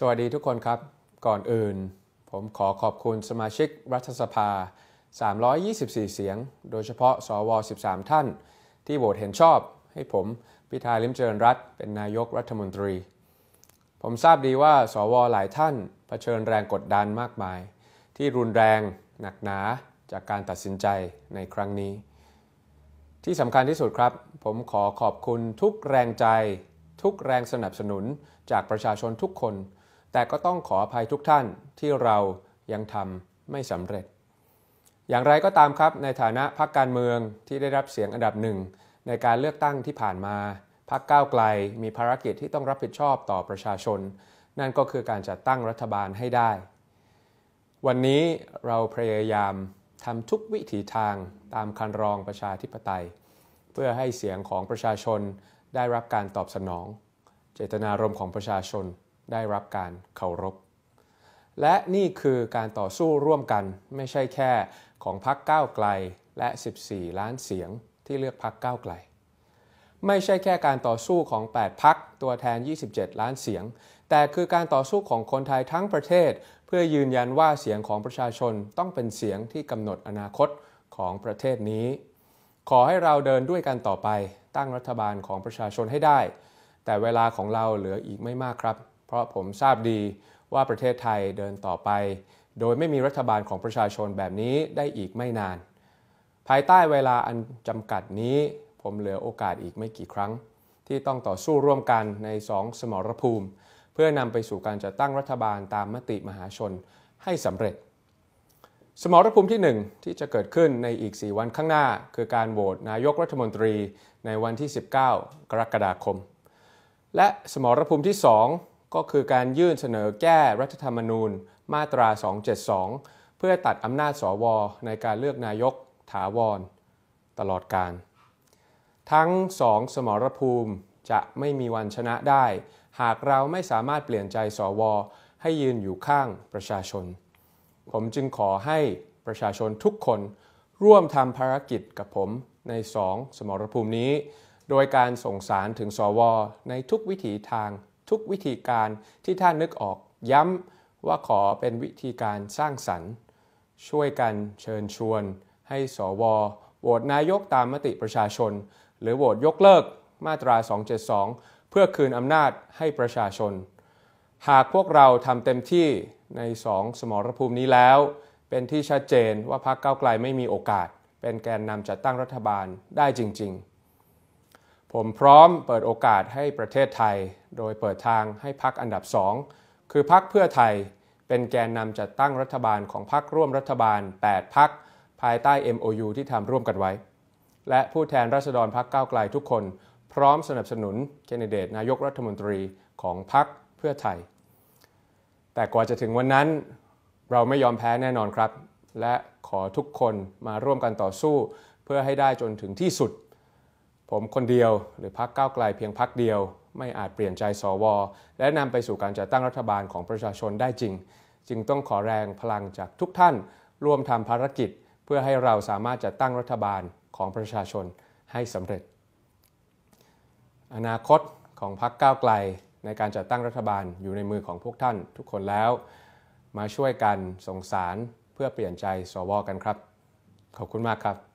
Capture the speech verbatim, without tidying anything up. สวัสดีทุกคนครับก่อนอื่นผมขอขอบคุณสมาชิกรัฐสภาสามร้อยยี่สิบสี่เสียงโดยเฉพาะสวสิบสามท่านที่โหวตเห็นชอบให้ผมพิธาลิ้มเจริญรัตน์เป็นนายกรัฐมนตรีผมทราบดีว่าสวหลายท่านเผชิญแรงกดดันมากมายที่รุนแรงหนักหนาจากการตัดสินใจในครั้งนี้ที่สำคัญที่สุดครับผมขอขอบคุณทุกแรงใจทุกแรงสนับสนุนจากประชาชนทุกคนแต่ก็ต้องขออภัยทุกท่านที่เรายังทำไม่สำเร็จอย่างไรก็ตามครับในฐานะพรรคการเมืองที่ได้รับเสียงอันดับหนึ่งในการเลือกตั้งที่ผ่านมาพรรคก้าวไกลมีภารกิจที่ต้องรับผิดชอบต่อประชาชนนั่นก็คือการจัดตั้งรัฐบาลให้ได้วันนี้เราพยายามทำทุกวิถีทางตามคันรองประชาธิปไตยเพื่อให้เสียงของประชาชนได้รับการตอบสนองเจตนารมณ์ของประชาชนได้รับการเคารพและนี่คือการต่อสู้ร่วมกันไม่ใช่แค่ของพรรคก้าวไกลและสิบสี่ล้านเสียงที่เลือกพรรคก้าวไกลไม่ใช่แค่การต่อสู้ของแปดพรรคตัวแทนยี่สิบเจ็ดล้านเสียงแต่คือการต่อสู้ของคนไทยทั้งประเทศเพื่อยืนยันว่าเสียงของประชาชนต้องเป็นเสียงที่กำหนดอนาคตของประเทศนี้ขอให้เราเดินด้วยกันต่อไปตั้งรัฐบาลของประชาชนให้ได้แต่เวลาของเราเหลืออีกไม่มากครับเพราะผมทราบดีว่าประเทศไทยเดินต่อไปโดยไม่มีรัฐบาลของประชาชนแบบนี้ได้อีกไม่นานภายใต้เวลาอันจำกัดนี้ผมเหลือโอกาสอีกไม่กี่ครั้งที่ต้องต่อสู้ร่วมกันในสองสมรภูมิเพื่อนำไปสู่การจัดตั้งรัฐบาลตามมติมหาชนให้สำเร็จสมรภูมิที่หนึ่งที่จะเกิดขึ้นในอีกสี่วันข้างหน้าคือการโหวตนายกรัฐมนตรีในวันที่สิบเก้ากรกฎาคมและสมรภูมิที่สองก็คือการยื่นเสนอแก้รัฐธรรมนูญมาตราสองเจ็ดสองเพื่อตัดอำนาจสวในการเลือกนายกถาวรตลอดกาลทั้งสองสมรภูมิจะไม่มีวันชนะได้หากเราไม่สามารถเปลี่ยนใจสวให้ยืนอยู่ข้างประชาชนผมจึงขอให้ประชาชนทุกคนร่วมทำภารกิจกับผมในสองสมรภูมินี้โดยการส่งสารถึงสวในทุกวิถีทางทุกวิธีการที่ท่านนึกออกย้ำว่าขอเป็นวิธีการสร้างสรรค์ช่วยกันเชิญชวนให้สวโหวตนายกตามมติประชาชนหรือโหวตยกเลิกมาตราสองเจ็ดสองเพื่อคืนอำนาจให้ประชาชนหากพวกเราทำเต็มที่ในสองสมรภูมินี้แล้วเป็นที่ชัดเจนว่าพรรคก้าวไกลไม่มีโอกาสเป็นแกนนำจัดตั้งรัฐบาลได้จริงๆผมพร้อมเปิดโอกาสให้ประเทศไทยโดยเปิดทางให้พรรคอันดับสองคือพรรคเพื่อไทยเป็นแกนนำจัดตั้งรัฐบาลของพรรคร่วมรัฐบาลแปดพรรคภายใต้ เอ็ม โอ ยู ที่ทำร่วมกันไว้และผู้แทนราษฎรพรรคก้าวไกลทุกคนพร้อมสนับสนุนแคนดิเดตนายกรัฐมนตรีของพรรคเพื่อไทยแต่กว่าจะถึงวันนั้นเราไม่ยอมแพ้แน่นอนครับและขอทุกคนมาร่วมกันต่อสู้เพื่อให้ได้จนถึงที่สุดผมคนเดียวหรือพรรคก้าวไกลเพียงพรรคเดียวไม่อาจเปลี่ยนใจสวและนำไปสู่การจัดตั้งรัฐบาลของประชาชนได้จริงจึงต้องขอแรงพลังจากทุกท่านร่วมทำภารกิจเพื่อให้เราสามารถจัดตั้งรัฐบาลของประชาชนให้สำเร็จอนาคตของพรรคก้าวไกลในการจัดตั้งรัฐบาลอยู่ในมือของพวกท่านทุกคนแล้วมาช่วยกันส่งสารเพื่อเปลี่ยนใจสวกันครับขอบคุณมากครับ